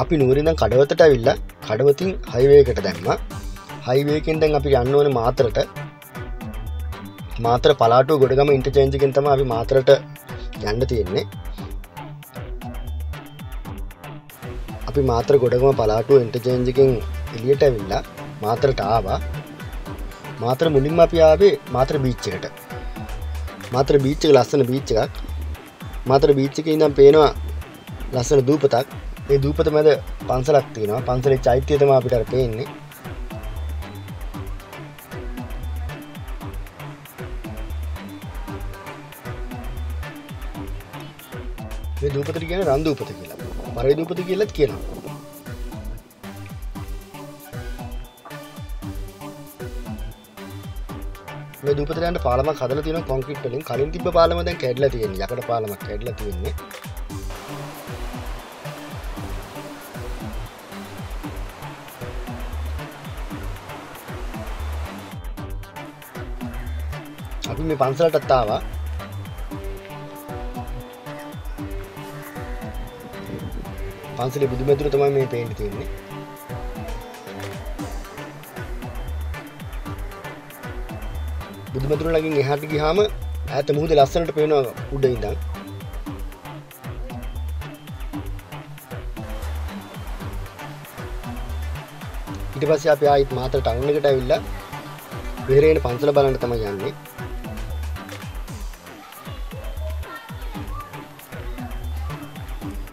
අපි නුවරින් දැන් කඩවතට ඇවිල්ලා කඩවතින් highway එකට දැම්මා. highway එකෙන් දැන් අපි යන්න ඕනේ මාතරට. මාතර පලාටුව ගොඩගම interchange එකෙන් තමයි අපි මාතරට යන්න තියෙන්නේ. අපි මාතර ගොඩගම පලාටුව interchange එකෙන් එළියට ඇවිල්ලා මාතරට ආවා. මාතර මුලින්ම අපි ආවේ මාතර beach එකට. මාතර beach එක ලස්සන beach එකක්. මාතර beach එකේ ඉඳන් පේනවා ලස්සන දූපතක්. ඒ දූපත මැද පන්සලක් තියෙනවා. පන්සලේ චෛත්‍යය තමයි අපිට අර පේන්නේ. මේ දූපතට කියන්නේ රන් දූපත කියලා. පරේ දූපත කියලාත් කියනවා. මේ දූපතට යන්න පාලමක් හදලා තියෙනවා කොන්ක්‍රීට් වලින්. කලින් තිබ්බ පාලම දැන් කැඩලා තියෙනවා. යකඩ පාලමක් කැඩලා තියෙන්නේ. අපි මේ පන්සලටත් ආවා. පන්සලේ බුදුමැදුර තමයි මේ පේන්න තියෙන්නේ. බුදුමැදුර ළඟින් එහාට ගියාම ඈත මුහුද ලස්සනට පේනවා උඩ ඉඳන්. ඊට පස්සේ අපි ආයිත් මාතර ටවුන් එකට ඇවිල්ලා වෙරේන පන්සල බලන්න තමයි යන්නේ.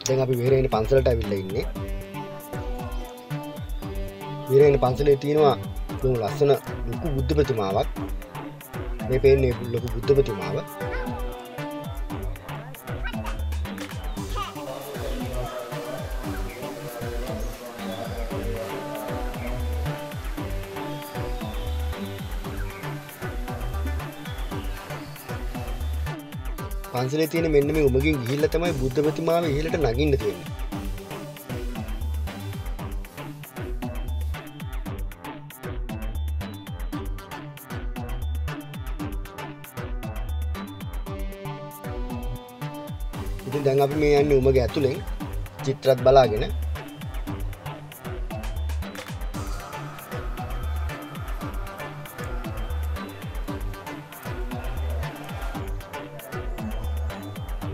දැන් අපි වෙරේන පන්සලට ඇවිල්ලා ඉන්නේ. වෙරේන පන්සලේ තියෙනවා ලස්සන ලොකු බුද්ධ ප්‍රතිමාවක්. මේ පේන්නේ ලොකු බුද්ධ ප්‍රතිමාව. පන්සලේ තියෙන මෙන්න මේ උමගෙන් ගිහිල්ලා තමයි බුද්ධ ප්‍රතිමාව ඉහළට නගින්න තියෙන්නේ. ඉතින් දැන් අපි මේ යන්නේ උමගේ ඇතුලෙන් චිත්‍රත් බලාගෙන.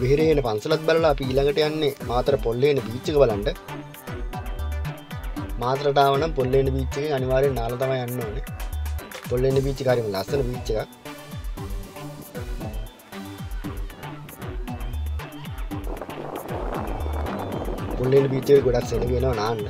විහෙරේන පන්සලත් බලලා අපි ඊළඟට යන්නේ මාතර පොල්ලේන බීච් එක බලන්න. මාතරට ආව නම් පොල්ලේන බීච් එකේ අනිවාර්යෙන් නාලා තමයි යන්න ඕනේ. පොල්ලේන බීච් එක හරිම ලස්සන බීච් එකක්. පොල්ලේන බීච් එකේ ගොඩක් සෙනඟ වෙනවා නාන්න.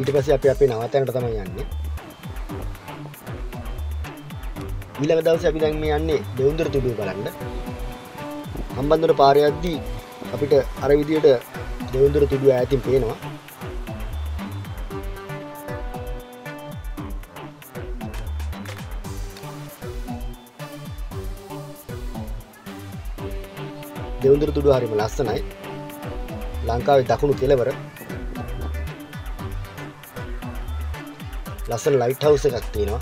ඊට පස්සේ අපි අපේ නවතැනට තමයි යන්නේ. ඊළඟ දවසේ අපි දැන් මේ යන්නේ දෙවුන්දර තුඩුව බලන්න. හම්බන්තොට පාරේ යද්දී අපිට අර විදියට දෙවුන්දර තුඩුව ඈතින් පේනවා. දෙවුන්දර තුඩුව හරිම ලස්සනයි. ලංකාවේ දකුණු කෙළවර ලස්සන ලයිට් හවුස් එකක් තියෙනවා.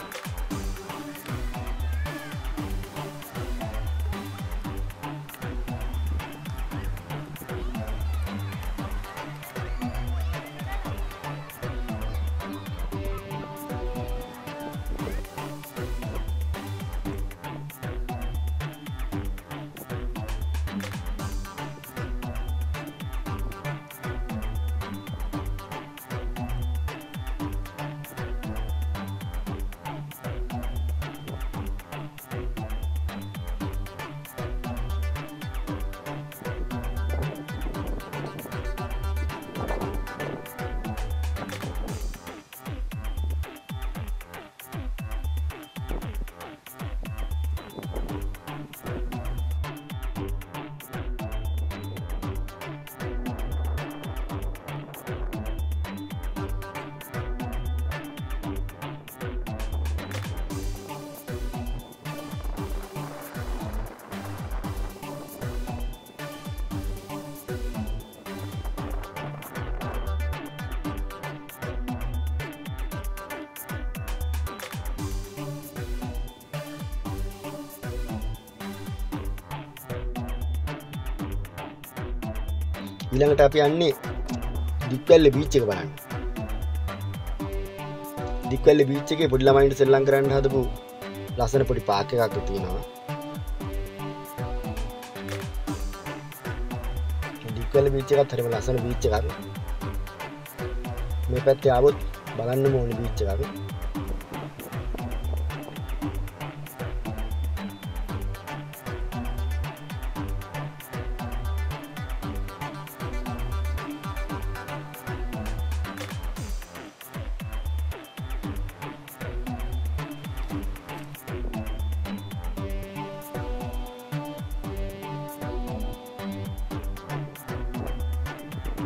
ඊළඟට අපි යන්නේ දික්වැල්ල බීච් එක බලන්න. දික්වැල්ල බීච් එකේ පොඩි ළමයින්ට සෙල්ලම් කරන්න හදපු ලස්සන පොඩි පාක් එකක් තියෙනවා. දික්වැල්ල බීච් එකත් හරිම ලස්සන බීච් එකක්. මේ පැත්තේ ආවොත් බලන්න ඕනේ බීච් එකක්.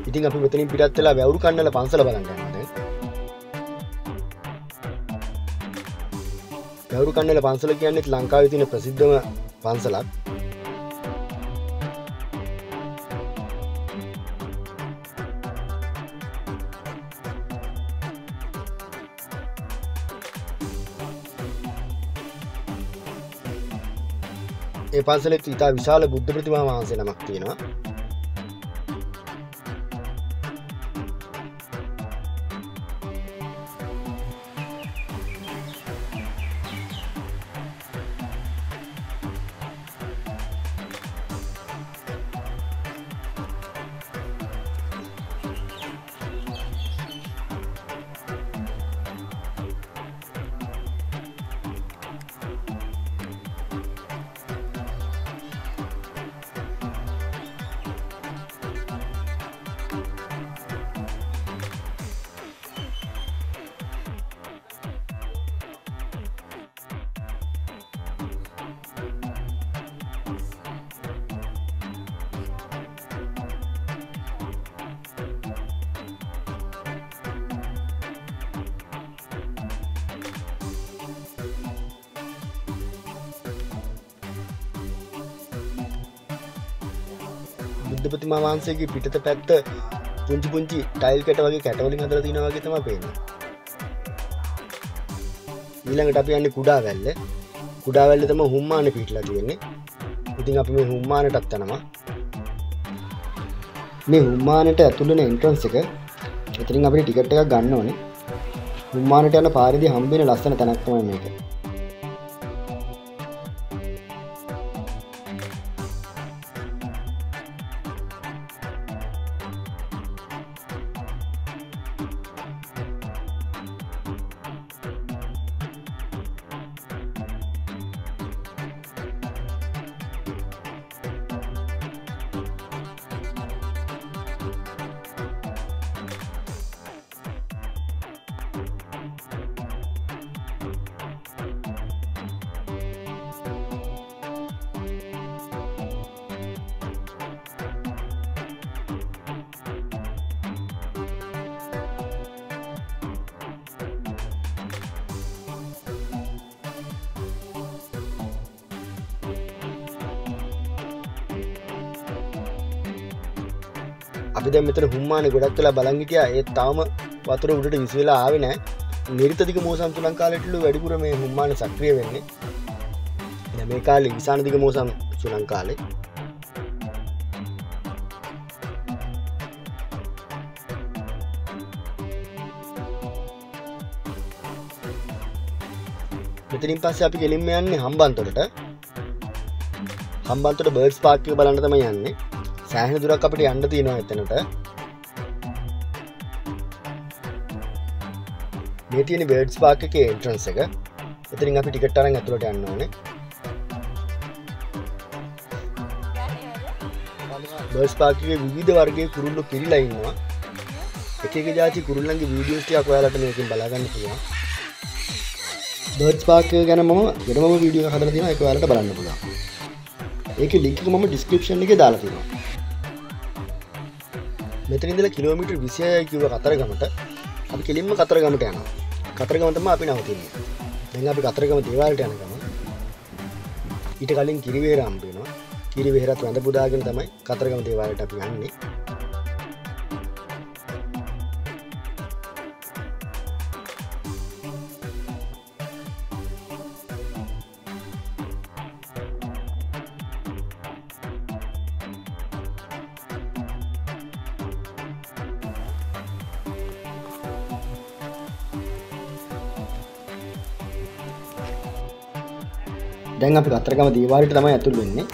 I think I'm going to tell you about the pencil. I'm going to tell you about the pencil. I'm going to tell you about the pencil. This pencil is a Buddha Pratima. ප්‍රතිමා වංශයේ පිටත පැත්ත පුංචි පුංචි tile කැට වගේ කැට වලින් හදලා තිනවා වගේ තමයි පේන්නේ. ඊළඟට අපි යන්නේ කුඩාවැල්ල. කුඩාවැල්ල තමයි හුම්මානේ පිටලා තියෙන්නේ. ඉතින් අපි මේ හුම්මානටත් යනවා. මේ හුම්මානට ඇතුළේ නේ එන්ට්‍රන්ස් එක. එතනින් අපිට ටිකට් එකක් ගන්න ඕනේ. හුම්මානට යන පාරේදී හම්බෙන ලස්සන තැනක් තමයි මේක. අපි දැන් මෙතන හුම්මානේ ගොඩක් වෙලා බලන් හිටියා. ඒ තාම වතුර උඩට විස වෙලා ආවේ නැහැ. නිරිතදික මෝසම් තුලං කාලේටලු වැඩිපුර මේ හුම්මානේ සක්‍රිය වෙන්නේ. දැන් මේ කාලේ විසානදික මෝසම් තුලං කාලේ. මෙතනින් පස්සේ අපි ගෙලින්ම යන්නේ හම්බන්තොටට. හම්බන්තොට බර්ඩ්ස් පාක් එක බලන්න තමයි යන්නේ. සෑහෙන දුරක් අපිට යන්න තියෙනවා එතනට. මේ තියෙන Birds Park එකේ entrance එක. එතනින් අපි ටිකට් අරන් ඇතුළට යන්න ඕනේ. Birds Park එකේ විවිධ වර්ගයේ කුරුල්ලෝ පිරීලා ඉන්නවා. එක එක જાති කුරුල්ලන්ගේ වීඩියෝස් ටිකක් ඔයාලට මේකෙන් බලා ගන්න පුළුවන්. Birds Park එක ගැන මම වෙනම වීඩියෝ එකක් හදලා තියෙනවා. ඒක ඔයාලට බලන්න පුළුවන්. ඒකේ link එක මම description එකේ දාලා තියෙනවා. මෙතන ඉඳලා කිලෝමීටර් 26යි කිව්ව කතරගමට අපි කෙලින්ම කතරගමට යනවා. කතරගම තමයි අපි නවතින්නේ. දැන් අපි කතරගම දේවාලයට යන ගමන. ඊට කලින් කිරිවෙහෙර හම්බ වෙනවා. කිරිවෙහෙරත් වැඳ පුදාගෙන තමයි කතරගම දේවාලයට අපි යන්නේ. දැන් අපි කතරගම දීවාරිට තමයි ඇතුල් වෙන්නේ.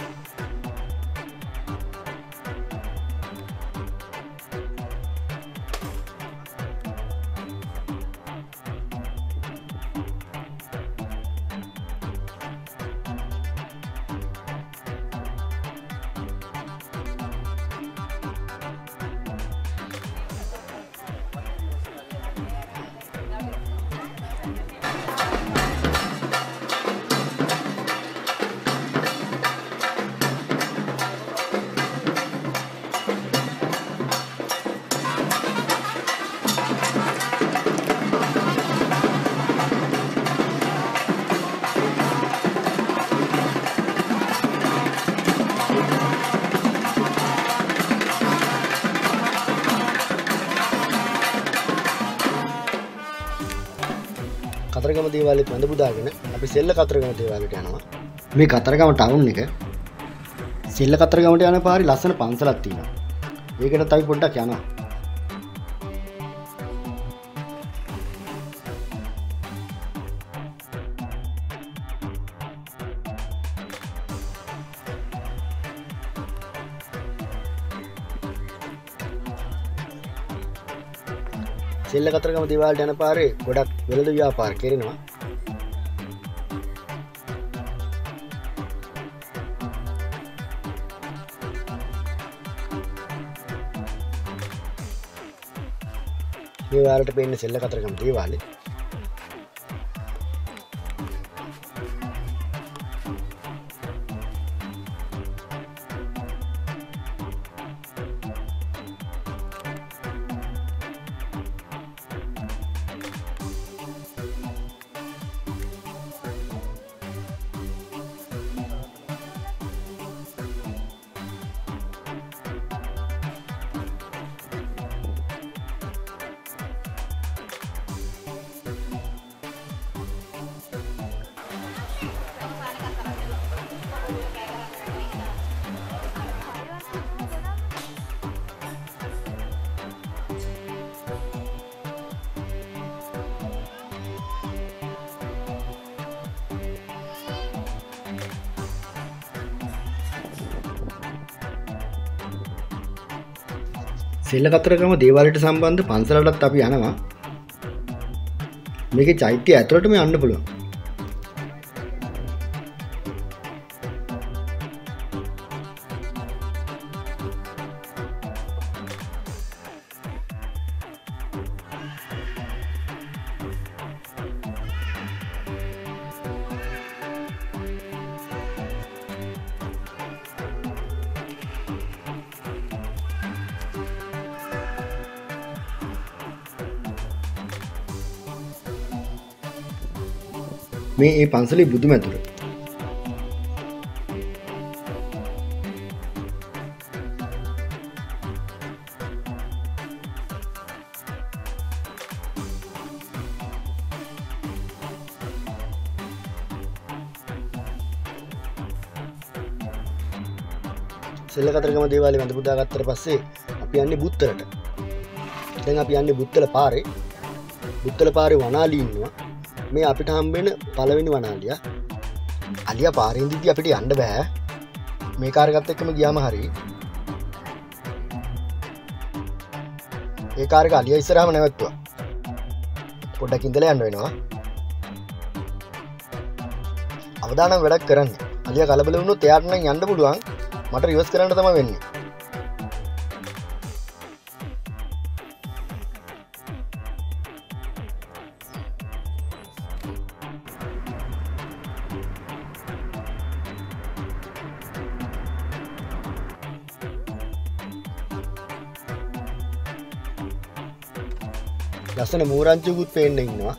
Kataragama Diwali is a very Kataragama Diwali. We have Kataragama town. We have Kataragama town. We have Kataragama town. We have Kataragama town. Silla Kataragama Diwali dana pare, godak veladu vyapar kirinawa. Me walata penne Silla Kataragama Diwali. Silla Kataragama Diwali to sambandha pansalata api yanawa meke chaitya athurata me yanna puluwan මේ මේ පන්සලේ බුදු මැදුර. සෙල්ල කතරගම දේවාලේ වැඳ පුදා ගත්තට පස්සේ අපි යන්නේ බුත්තලට. දැන් අපි යන්නේ බුත්තල පාරේ වනාලී ඉන්නවා. මේ අපිට හම්බෙන පළවෙනි වනාලිය. අලියා පාරෙන් දිදී අපිට යන්න බෑ. මේ කාර් එකත් එක්කම ගියාම හරියි. ඒ කාර් එක අලියා ඉස්සරහම නැවතුවා. පොඩ්ඩක් ඉඳලා යන්න වෙනවා. අවදානම් වැඩක් කරන්න. අලියා කලබල වුණොත් එයාට නම් යන්න පුළුවන්. මට රිවර්ස් කරන්න තමයි වෙන්නේ. ලස්සන මෝරන්චුකුත් පේන්න ඉන්නවා.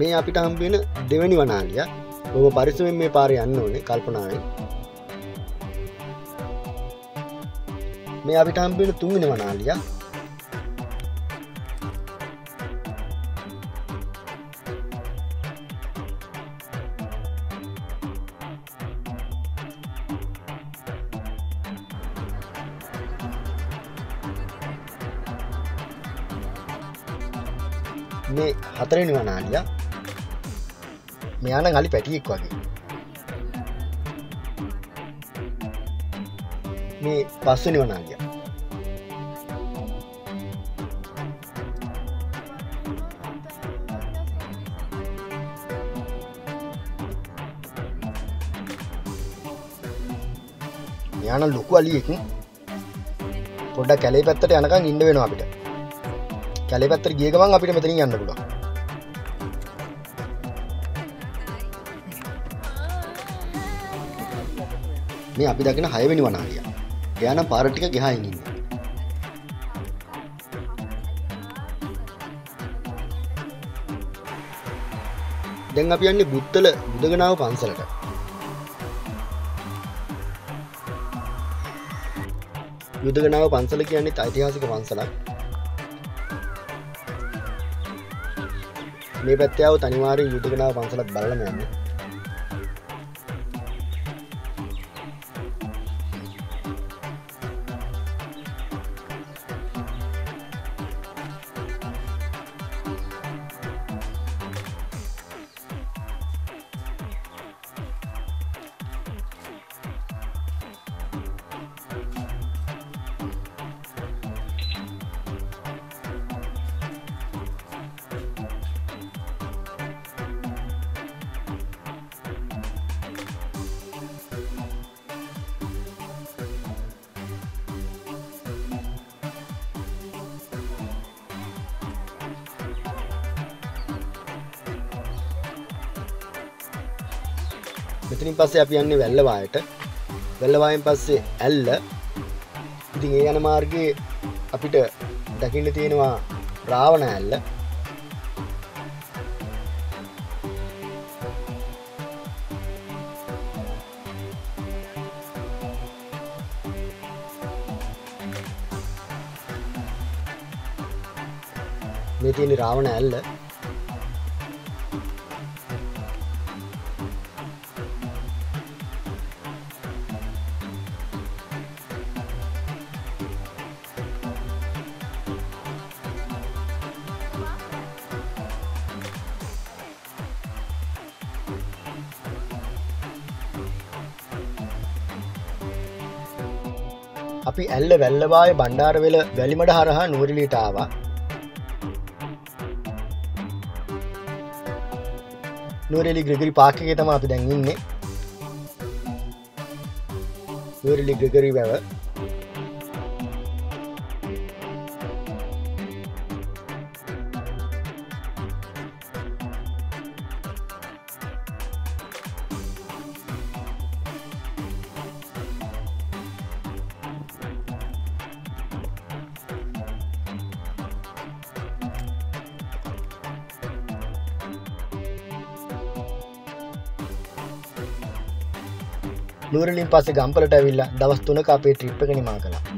මේ අපිට හම්බ වෙන දෙවෙනි වනාලිය. ඔබ පරිස්සමෙන් මේ පාරේ යන්න ඕනේ කල්පනාවෙන්. මේ අපිට හම්බ වෙන තුන්වෙනි වනාලිය. මේ හතරේ නිවනාලියා මෙයා නම් අලි පැටියෙක් වගේ. මේ පස්සේ නිවනාලියා. මෙයා නම් ලොකු අලියෙක්. පොඩ්ඩක් කැලේ පැත්තට යනකම් ඉන්න වෙනවා අපිට. කැලේ පැත්තට ගිය ගමන් අපිට මෙතනින් යන්න පුළුවන්. මේ අපි දකින 6 වෙනි වනාලිය. එයා නම් පාර ටික ගහමින් ඉන්නේ. දැන් අපි යන්නේ බුත්තල බුදගනාව පන්සලට. බුදගනාව පන්සල කියන්නේ ඓතිහාසික පන්සලක්. මේ පැත්තේ આવුත් අනිවාර්යයෙන් යුදගනාව පන්සලක් බලලම යන්න. මෙතනින් පස්සේ අපි යන්නේ වැල්ලවායට. වැල්ලවායෙන් පස්සේ ඇල්ල. ඉතින් ඒ යන මාර්ගයේ අපිට දකින්න තියෙනවා රාවණ ඇල්ල. මේ තියෙන රාවණ ඇල්ල අපි ඇල්ල වැල්ලවායේ බණ්ඩාරවෙල වැලිමඩ හරහා නුවරඑළියට ආවා. නුවරඑළිය ග්‍රෙගරි පාක් එකේ තමයි අපි දැන් ඉන්නේ. නුවරඑළිය ග්‍රෙගරි වැව. නුවරඑළියෙන් පස්සේ ගම්පලට ඇවිල්ලා දවස් 3ක අපේ ට්‍රිප් එක නිමා කළා.